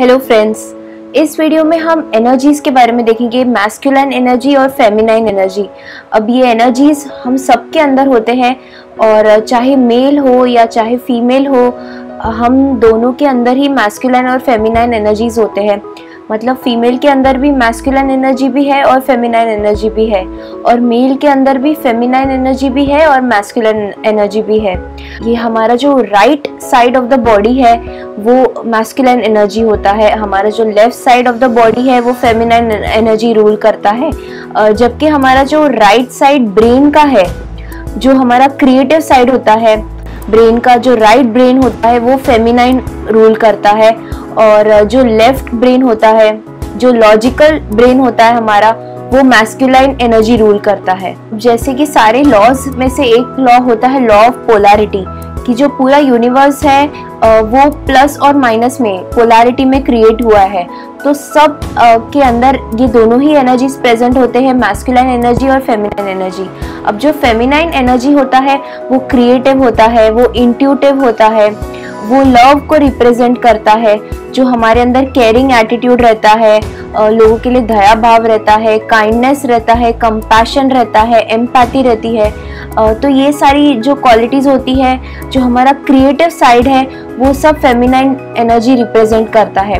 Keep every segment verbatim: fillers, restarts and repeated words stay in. Hello friends, इस video में हम एनर्जीज़ के बारे में देखेंगे, मैस्कुलाइन एनर्जी और फेमिनाइन एनर्जी। अब ये एनर्जीज़ हम सब के अंदर होते हैं और चाहे मेल हो या चाहे फीमेल हो, हम दोनों के अंदर ही मैस्कुलाइन और फेमिनाइन एनर्जीज़ होते हैं। मतलब फीमेल के अंदर भी मैस्कुलाइन एनर्जी भी है और फेमिनाइन एनर्जी भी है, और मेल के अंदर भी फेमिनाइन एनर्जी भी है और मैस्कुलाइन एनर्जी भी है। ये हमारा जो right side of the body है वो मैस्कुलाइन एनर्जी होता है, हमारा जो left side of the body है वो फेमिनाइन एनर्जी रूल करता है। जबकि हमारा जो राइट साइड ब्रेन का है, जो हमारा क्रिएटिव साइड होता है ब्रेन का, जो राइट ब्रेन होता है वो फेमिनाइन रूल करता है, और जो लेफ्ट ब्रेन होता है, जो लॉजिकल ब्रेन होता है हमारा, वो मैस्कुलाइन एनर्जी रूल करता है। जैसे कि सारे लॉज में से एक लॉ होता है लॉ ऑफ पोलैरिटी, कि जो पूरा यूनिवर्स है वो प्लस और माइनस में पोलैरिटी में क्रिएट हुआ है। तो सब के अंदर ये दोनों ही एनर्जीज प्रेजेंट होते हैं, मैस्कुलाइन एनर्जी और फेमिनाइन एनर्जी। अब जो फेमिनाइन एनर्जी होता है वो क्रिएटिव होता है, वो इंट्यूटिव होता है, वो लव को रिप्रेजेंट करता है, जो हमारे अंदर केयरिंग एटीट्यूड रहता है, लोगों के लिए दया भाव रहता है, काइंडनेस रहता है, कंपैशन रहता है, एम्पैथी रहती है। तो ये सारी जो क्वालिटीज़ होती है, जो हमारा क्रिएटिव साइड है, वो सब फेमिनाइन एनर्जी रिप्रेजेंट करता है।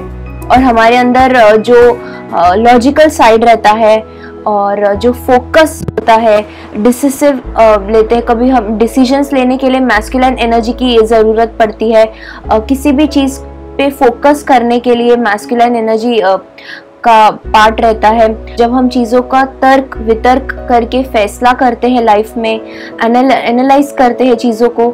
और हमारे अंदर जो लॉजिकल साइड रहता है और जो फोकस होता है, डिसिसिव लेते हैं, कभी हम डिसीजंस लेने के लिए मैस्कुलाइन एनर्जी की ये ज़रूरत पड़ती है। किसी भी चीज़ पे फोकस करने के लिए मैस्कुलाइन एनर्जी का पार्ट रहता है। जब हम चीज़ों का तर्क वितर्क करके फैसला करते हैं, लाइफ में एनालाइज करते हैं चीज़ों को,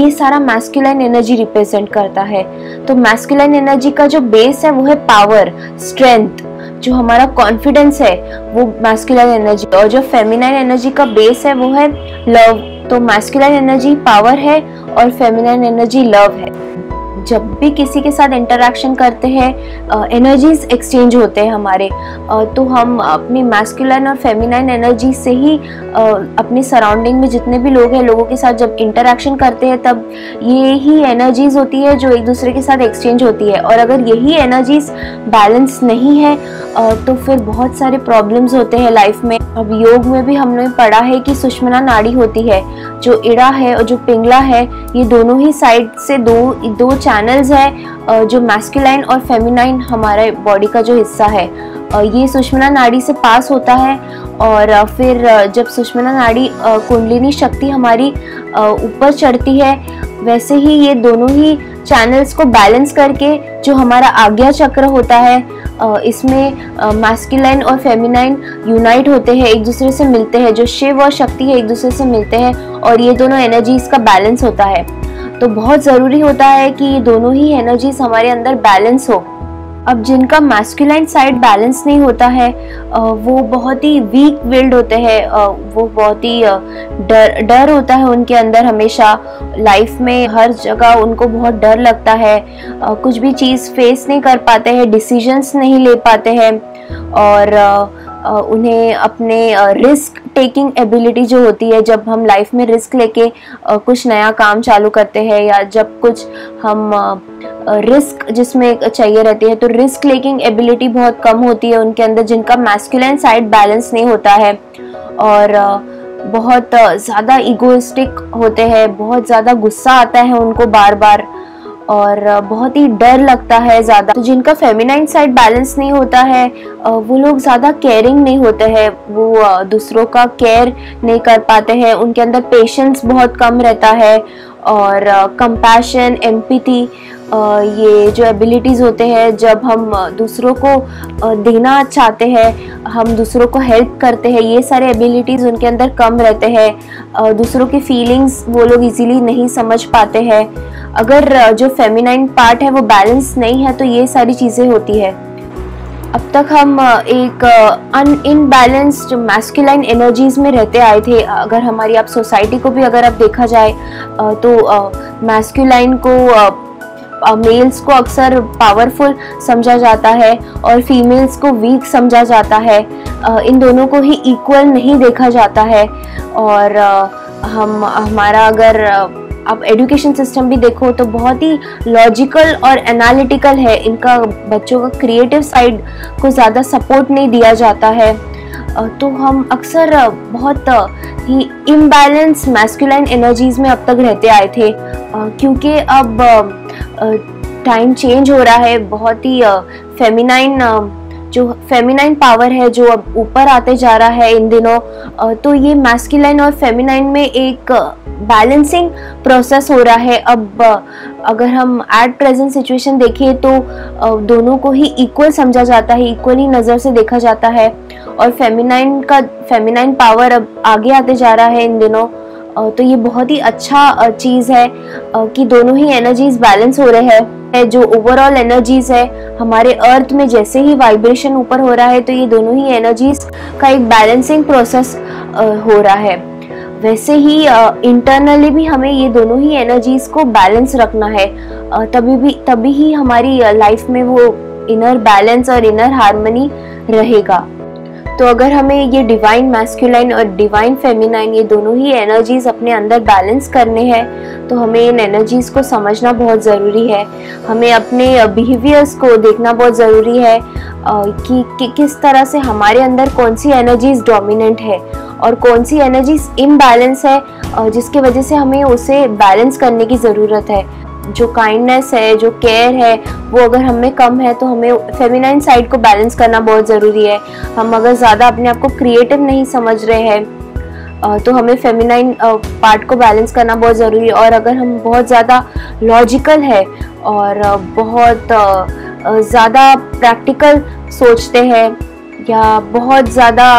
ये सारा मैस्कुलाइन एनर्जी रिप्रेजेंट करता है। तो मैस्कुलाइन एनर्जी का जो बेस है वो है पावर, स्ट्रेंथ, जो हमारा कॉन्फिडेंस है वो मैस्कुलाइन एनर्जी। और जो फेमिनाइन एनर्जी का बेस है वो है लव। तो मैस्कुलाइन एनर्जी पावर है और फेमिनाइन एनर्जी लव है। जब भी किसी के साथ इंटरैक्शन करते हैं, एनर्जीज एक्सचेंज होते हैं हमारे, तो हम अपनी मैस्कुलाइन और फेमिनाइन एनर्जी से ही अपने सराउंडिंग में जितने भी लोग हैं, लोगों के साथ जब इंटरैक्शन करते हैं तब ये ही एनर्जीज होती है जो एक दूसरे के साथ एक्सचेंज होती है। और अगर यही एनर्जीज बैलेंस नहीं है तो फिर बहुत सारे प्रॉब्लम्स होते हैं लाइफ में। अब योग में भी हमने पढ़ा है कि सुषुम्ना नाड़ी होती है, जो इड़ा है और जो पिंगला है, ये दोनों ही साइड से दो दो चैनल्स है, जो मैस्कुलाइन और फेमिनाइन हमारे बॉडी का जो हिस्सा है, ये सुषुम्ना नाड़ी से पास होता है। और फिर जब सुषुम्ना नाड़ी कुंडलिनी शक्ति हमारी ऊपर चढ़ती है, वैसे ही ये दोनों ही चैनल्स को बैलेंस करके जो हमारा आज्ञा चक्र होता है, इसमें मैस्कुलाइन और फेमिनाइन यूनाइट होते हैं, एक दूसरे से मिलते हैं, जो शिव और शक्ति है एक दूसरे से मिलते हैं, और ये दोनों एनर्जीज का बैलेंस होता है। तो बहुत ज़रूरी होता है कि ये दोनों ही एनर्जीज हमारे अंदर बैलेंस हो। अब जिनका मैस्कुलाइन साइड बैलेंस नहीं होता है, वो बहुत ही वीक विल्ड होते हैं, वो बहुत ही डर डर होता है उनके अंदर, हमेशा लाइफ में हर जगह उनको बहुत डर लगता है, कुछ भी चीज़ फेस नहीं कर पाते हैं, डिसीजंस नहीं ले पाते हैं, और उन्हें अपने रिस्क टेकिंग एबिलिटी जो होती है, जब हम लाइफ में रिस्क लेके कुछ नया काम चालू करते हैं, या जब कुछ हम रिस्क जिसमें चाहिए रहती है, तो रिस्क लेकिंग एबिलिटी बहुत कम होती है उनके अंदर, जिनका मैस्कुलाइन साइड बैलेंस नहीं होता है। और बहुत ज़्यादा ईगोइस्टिक होते हैं, बहुत ज़्यादा गुस्सा आता है उनको बार बार, और बहुत ही डर लगता है ज़्यादा। तो जिनका फेमिनाइन साइड बैलेंस नहीं होता है, वो लोग ज़्यादा केयरिंग नहीं होते हैं, वो दूसरों का केयर नहीं कर पाते हैं, उनके अंदर पेशेंस बहुत कम रहता है, और कंपैशन, एम्पैथी, ये जो एबिलिटीज़ होते हैं, जब हम दूसरों को देना चाहते हैं, हम दूसरों को हेल्प करते हैं, ये सारे एबिलिटीज़ उनके अंदर कम रहते हैं। दूसरों की फीलिंग्स वो लोग इजीली नहीं समझ पाते हैं। अगर जो फेमिनाइन पार्ट है वो बैलेंस नहीं है तो ये सारी चीज़ें होती है। अब तक हम एक अन इनबैलेंस्ड मैस्कुलाइन एनर्जीज़ में रहते आए थे। अगर हमारी आप सोसाइटी को भी अगर आप देखा जाए तो मैस्कुलाइन को, मेल्स को अक्सर पावरफुल समझा जाता है और फीमेल्स को वीक समझा जाता है, इन दोनों को ही इक्वल नहीं देखा जाता है। और हम हमारा अगर आप एजुकेशन सिस्टम भी देखो तो बहुत ही लॉजिकल और एनालिटिकल है इनका, बच्चों का क्रिएटिव साइड को ज़्यादा सपोर्ट नहीं दिया जाता है। तो हम अक्सर बहुत ही इम्बैलेंस मैस्कुलाइन एनर्जीज़ में अब तक रहते आए थे, क्योंकि अब टाइम चेंज हो रहा है, बहुत ही फेमिनाइन जो फेमिनाइन पावर है जो अब ऊपर आते जा रहा है इन दिनों, तो ये मैस्कुलाइन और फेमिनाइन में एक बैलेंसिंग प्रोसेस हो रहा है। अब अगर हम एट प्रेजेंट सिचुएशन देखें तो दोनों को ही इक्वल समझा जाता है, इक्वल ही नज़र से देखा जाता है, और फेमिनाइन का फेमिनाइन पावर अब आगे आते जा रहा है इन दिनों। तो ये बहुत ही अच्छा चीज़ है कि दोनों ही एनर्जीज बैलेंस हो रहे हैं। जो ओवरऑल एनर्जीज है हमारे अर्थ में, जैसे ही वाइब्रेशन ऊपर हो रहा है तो ये दोनों ही एनर्जीज का एक बैलेंसिंग प्रोसेस हो रहा है, वैसे ही इंटरनली भी हमें ये दोनों ही एनर्जीज को बैलेंस रखना है, तभी भी तभी ही हमारी लाइफ में वो इनर बैलेंस और इनर हार्मनी रहेगा। तो अगर हमें ये डिवाइन मैस्कुलाइन और डिवाइन फेमिनाइन ये दोनों ही एनर्जीज़ अपने अंदर बैलेंस करने हैं, तो हमें इन एनर्जीज़ को समझना बहुत ज़रूरी है। हमें अपने बिहेवियर्स को देखना बहुत ज़रूरी है कि, कि किस तरह से हमारे अंदर कौन सी एनर्जीज़ डोमिनेंट है और कौन सी एनर्जीज़ इम्बैलेंस है, जिसके वजह से हमें उसे बैलेंस करने की ज़रूरत है। जो काइंडनेस है, जो केयर है, वो अगर हमें कम है तो हमें फेमिनाइन साइड को बैलेंस करना बहुत ज़रूरी है। हम अगर ज़्यादा अपने आप को क्रिएटिव नहीं समझ रहे हैं तो हमें फेमिनाइन पार्ट को बैलेंस करना बहुत ज़रूरी है, और अगर हम बहुत ज़्यादा लॉजिकल है और बहुत ज़्यादा प्रैक्टिकल सोचते हैं या बहुत ज़्यादा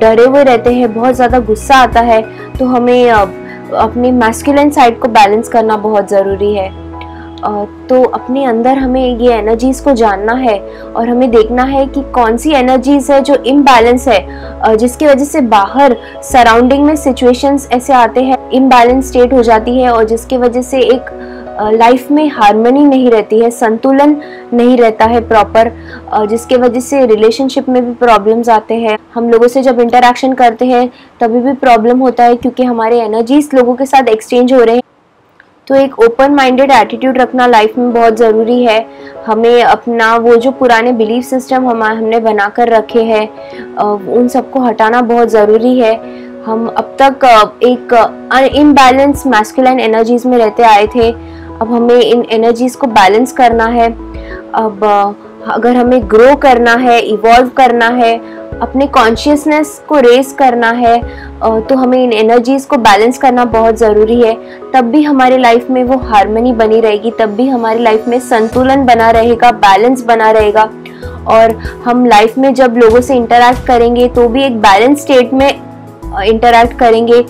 डरे हुए रहते हैं, बहुत ज़्यादा गुस्सा आता है, तो हमें अपने मैस्कुलिन साइड को बैलेंस करना बहुत ज़रूरी है। तो अपने अंदर हमें ये एनर्जीज़ को जानना है और हमें देखना है कि कौन सी एनर्जीज़ है जो इम्बैलेंस है, जिसकी वजह से बाहर सराउंडिंग में सिचुएशंस ऐसे आते हैं, इम्बैलेंस स्टेट हो जाती है, और जिसकी वजह से एक लाइफ में हार्मनी नहीं रहती है, संतुलन नहीं रहता है प्रॉपर, जिसके वजह से रिलेशनशिप में भी प्रॉब्लम्स आते हैं। हम लोगों से जब इंटरेक्शन करते हैं तभी भी प्रॉब्लम होता है, क्योंकि हमारे एनर्जीज लोगों के साथ एक्सचेंज हो रहे हैं। तो एक ओपन माइंडेड एटीट्यूड रखना लाइफ में बहुत ज़रूरी है। हमें अपना वो जो पुराने बिलीफ सिस्टम हम हमने बना कर रखे हैं उन सबको हटाना बहुत ज़रूरी है। हम अब तक एक इम्बैलेंस मैस्कुलाइन एनर्जीज़ में रहते आए थे, अब हमें इन एनर्जीज़ को बैलेंस करना है। अब अगर हमें ग्रो करना है, इवॉल्व करना है, अपने कॉन्शियसनेस को रेस करना है, तो हमें इन एनर्जीज़ को बैलेंस करना बहुत ज़रूरी है। तब भी हमारे लाइफ में वो हार्मनी बनी रहेगी, तब भी हमारी लाइफ में संतुलन बना रहेगा, बैलेंस बना रहेगा, और हम लाइफ में जब लोगों से इंटरैक्ट करेंगे तो भी एक बैलेंस स्टेट में इंटरैक्ट करेंगे,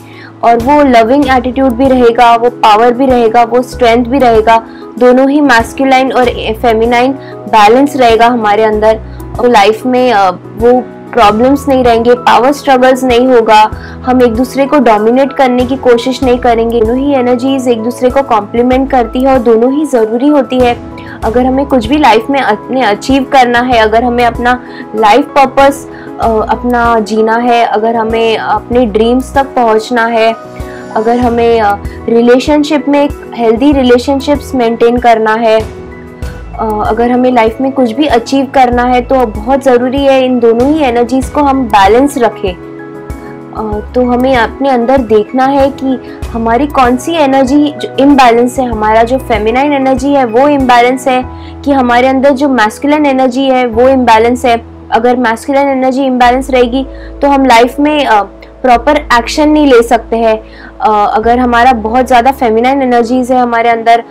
और वो लविंग एटीट्यूड भी रहेगा, वो पावर भी रहेगा, वो स्ट्रेंथ भी रहेगा, दोनों ही मैस्कुलाइन और फेमिनाइन बैलेंस रहेगा हमारे अंदर, और लाइफ में वो प्रॉब्लम्स नहीं रहेंगे, पावर स्ट्रगल्स नहीं होगा, हम एक दूसरे को डोमिनेट करने की कोशिश नहीं करेंगे। दोनों ही एनर्जीज़ एक दूसरे को कॉम्प्लीमेंट करती है और दोनों ही ज़रूरी होती है। अगर हमें कुछ भी लाइफ में अपने अचीव करना है, अगर हमें अपना लाइफ पर्पस अपना जीना है, अगर हमें अपने ड्रीम्स तक पहुंचना है, अगर हमें रिलेशनशिप में एक हेल्दी रिलेशनशिप्स मेंटेन करना है, अगर हमें लाइफ में कुछ भी अचीव करना है, तो बहुत ज़रूरी है इन दोनों ही एनर्जीज़ को हम बैलेंस रखें। तो हमें अपने अंदर देखना है कि हमारी कौन सी एनर्जी जो इम्बैलेंस है, हमारा जो फेमिनाइन एनर्जी है वो इम्बैलेंस है, कि हमारे अंदर जो मैस्कुलिन एनर्जी है वो इम्बैलेंस है। अगर मैस्कुलिन एनर्जी इम्बैलेंस रहेगी तो हम लाइफ में प्रॉपर एक्शन नहीं ले सकते हैं। अगर हमारा बहुत ज़्यादा फेमिनाइन एनर्जीज़ है हमारे अंदर,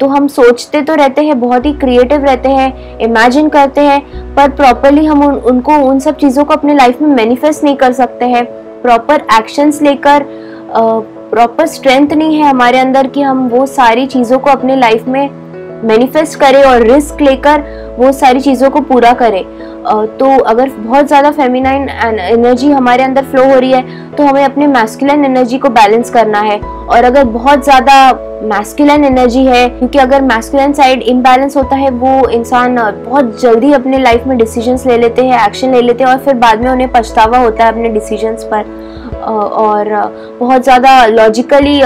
तो हम सोचते तो रहते हैं, बहुत ही क्रिएटिव रहते हैं, इमेजिन करते हैं, पर प्रॉपरली हम उन, उनको उन सब चीज़ों को अपने लाइफ में मैनिफेस्ट नहीं कर सकते हैं, प्रॉपर एक्शंस लेकर। प्रॉपर स्ट्रेंथ नहीं है हमारे अंदर कि हम वो सारी चीज़ों को अपने लाइफ में मैनिफेस्ट करें और रिस्क लेकर वो सारी चीज़ों को पूरा करें। तो अगर बहुत ज़्यादा फेमिनाइन एनर्जी हमारे अंदर फ्लो हो रही है तो हमें अपने मैस्कुलिन एनर्जी को बैलेंस करना है, और अगर बहुत ज़्यादा मैस्कुलिन एनर्जी है, क्योंकि अगर मैस्कुलिन साइड इम्बैलेंस होता है वो इंसान बहुत जल्दी अपने लाइफ में डिसीजंस ले लेते हैं, एक्शन ले लेते हैं, और फिर बाद में उन्हें पछतावा होता है अपने डिसीजंस पर, और बहुत ज़्यादा लॉजिकली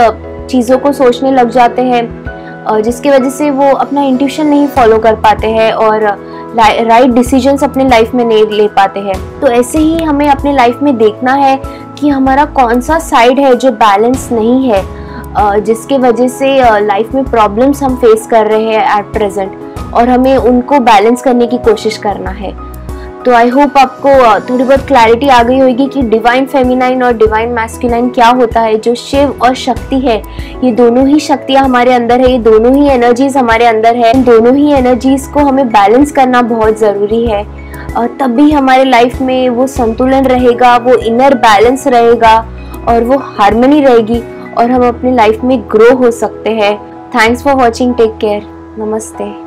चीज़ों को सोचने लग जाते हैं, जिसकी वजह से वो अपना इंट्यूशन नहीं फॉलो कर पाते हैं और राइट डिसीजंस अपने लाइफ में नहीं ले पाते हैं। तो ऐसे ही हमें अपने लाइफ में देखना है कि हमारा कौन सा साइड है जो बैलेंस नहीं है, जिसके वजह से लाइफ में प्रॉब्लम्स हम फेस कर रहे हैं एट प्रेजेंट, और हमें उनको बैलेंस करने की कोशिश करना है। तो आई होप आपको थोड़ी बहुत क्लैरिटी आ गई होगी कि डिवाइन फेमिनाइन और डिवाइन मैस्कुलाइन क्या होता है। जो शिव और शक्ति है, ये दोनों ही शक्तियाँ हमारे अंदर है, ये दोनों ही एनर्जीज हमारे अंदर है। इन दोनों ही एनर्जीज को हमें बैलेंस करना बहुत ज़रूरी है, और तभी हमारे लाइफ में वो संतुलन रहेगा, वो इनर बैलेंस रहेगा और वो हार्मनी रहेगी, और हम अपने लाइफ में ग्रो हो सकते हैं। Thanks for watching, take care, नमस्ते।